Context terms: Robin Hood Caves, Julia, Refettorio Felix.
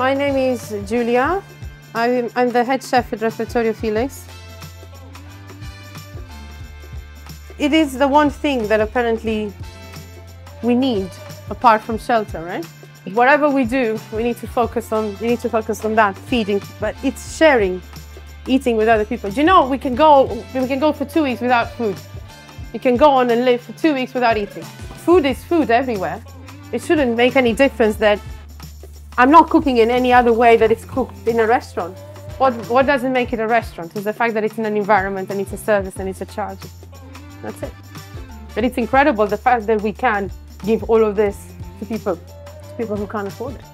My name is Julia. I'm the head chef at Refettorio Felix. It is the one thing that apparently we need, apart from shelter, right? Whatever we do, we need to focus on that, feeding. But it's sharing, eating with other people. Do you know we can go for 2 weeks without food. You can go on and live for 2 weeks without eating. Food is food everywhere. It shouldn't make any difference that I'm not cooking in any other way that it's cooked in a restaurant. What doesn't make it a restaurant is the fact that it's in an environment and it's a service and it's a charge. That's it. But it's incredible the fact that we can give all of this to people who can't afford it.